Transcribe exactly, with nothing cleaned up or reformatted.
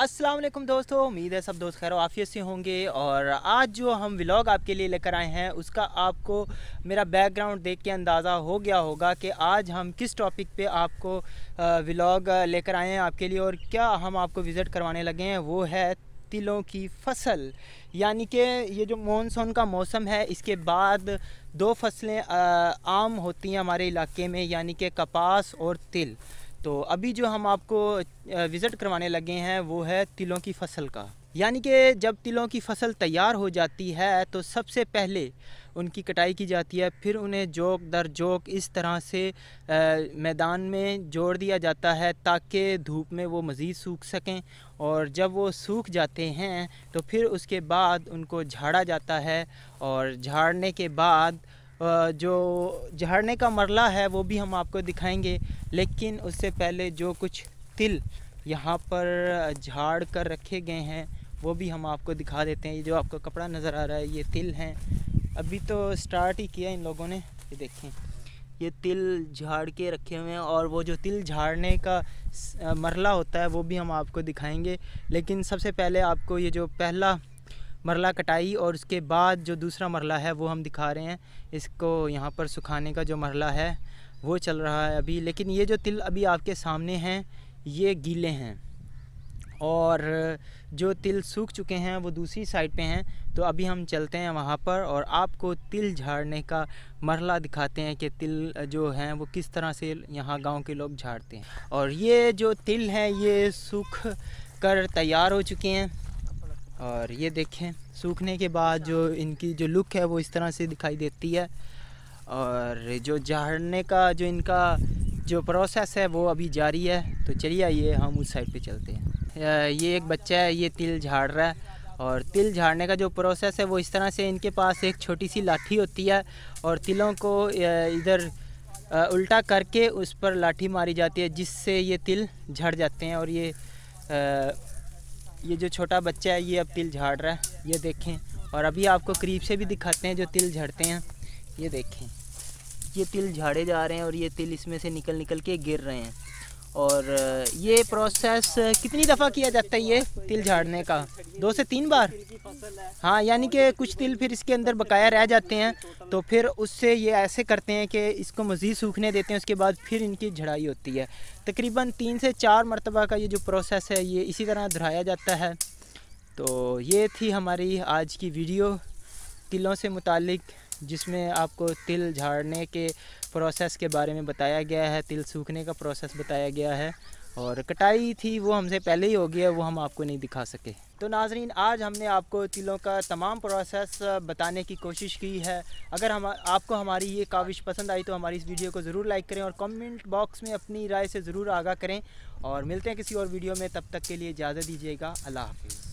अस्सलाम वालेकुम दोस्तों, उम्मीद है सब दोस्त खैर आफियत से होंगे। और आज जो हम व्लॉग आपके लिए लेकर आए हैं उसका आपको मेरा बैकग्राउंड देख के अंदाज़ा हो गया होगा कि आज हम किस टॉपिक पे आपको व्लॉग लेकर आए हैं आपके लिए और क्या हम आपको विज़िट करवाने लगे हैं। वो है तिलों की फसल, यानी कि ये जो मॉनसून का मौसम है इसके बाद दो फसलें आम होती हैं हमारे इलाके में, यानी कि कपास और तिल। तो अभी जो हम आपको विज़िट करवाने लगे हैं वो है तिलों की फसल का, यानी कि जब तिलों की फसल तैयार हो जाती है तो सबसे पहले उनकी कटाई की जाती है, फिर उन्हें जोक दर जोक इस तरह से आ, मैदान में जोड़ दिया जाता है ताकि धूप में वो मज़ीद सूख सकें। और जब वो सूख जाते हैं तो फिर उसके बाद उनको झाड़ा जाता है और झाड़ने के बाद जो झाड़ने का मरला है वो भी हम आपको दिखाएंगे, लेकिन उससे पहले जो कुछ तिल यहाँ पर झाड़ कर रखे गए हैं वो भी हम आपको दिखा देते हैं। ये जो आपको कपड़ा नज़र आ रहा है ये तिल हैं, अभी तो स्टार्ट ही किया इन लोगों ने। ये देखें, ये तिल झाड़ के रखे हुए हैं और वो जो तिल झाड़ने का मरला होता है वो भी हम आपको दिखाएंगे, लेकिन सबसे पहले आपको ये जो पहला मरला कटाई और उसके बाद जो दूसरा मरला है वो हम दिखा रहे हैं। इसको यहाँ पर सुखाने का जो मरला है वो चल रहा है अभी, लेकिन ये जो तिल अभी आपके सामने हैं ये गीले हैं और जो तिल सूख चुके हैं वो दूसरी साइड पे हैं। तो अभी हम चलते हैं वहाँ पर और आपको तिल झाड़ने का मरला दिखाते हैं कि तिल जो हैं वो किस तरह से यहाँ गाँव के लोग झाड़ते हैं। और ये जो तिल हैं ये सूख कर तैयार हो चुके हैं और ये देखें सूखने के बाद जो इनकी जो लुक है वो इस तरह से दिखाई देती है। और जो झाड़ने का जो इनका जो प्रोसेस है वो अभी जारी है। तो चलिए आइए हम उस साइड पे चलते हैं। ये एक बच्चा है, ये तिल झाड़ रहा है और तिल झाड़ने का जो प्रोसेस है वो इस तरह से, इनके पास एक छोटी सी लाठी होती है और तिलों को इधर उल्टा करके उस पर लाठी मारी जाती है जिससे ये तिल झड़ जाते हैं। और ये आ, ये जो छोटा बच्चा है ये अब तिल झाड़ रहा है, ये देखें। और अभी आपको करीब से भी दिखाते हैं जो तिल झड़ते हैं। ये देखें, ये तिल झाड़े जा रहे हैं और ये तिल इसमें से निकल निकल के गिर रहे हैं। और ये प्रोसेस कितनी दफ़ा किया जाता है ये तिल झाड़ने का? दो से तीन बार, हाँ। यानी कि कुछ तिल फिर इसके अंदर बकाया रह जाते हैं तो फिर उससे ये ऐसे करते हैं कि इसको मज़ीद सूखने देते हैं, उसके बाद फिर इनकी झड़ाई होती है। तकरीबन तीन से चार मरतबा का ये जो प्रोसेस है ये इसी तरह दोहराया जाता है। तो ये थी हमारी आज की वीडियो तिलों से मुतालिक, जिसमें आपको तिल झाड़ने के प्रोसेस के बारे में बताया गया है, तिल सूखने का प्रोसेस बताया गया है और कटाई थी वो हमसे पहले ही हो गया, वो हम आपको नहीं दिखा सके। तो नाजरीन, आज हमने आपको तिलों का तमाम प्रोसेस बताने की कोशिश की है। अगर हम आपको हमारी ये काविश पसंद आई तो हमारी इस वीडियो को ज़रूर लाइक करें और कमेंट बॉक्स में अपनी राय से ज़रूर आगाह करें। और मिलते हैं किसी और वीडियो में, तब तक के लिए इजाज़त दीजिएगा। अल्लाह हाफिज़।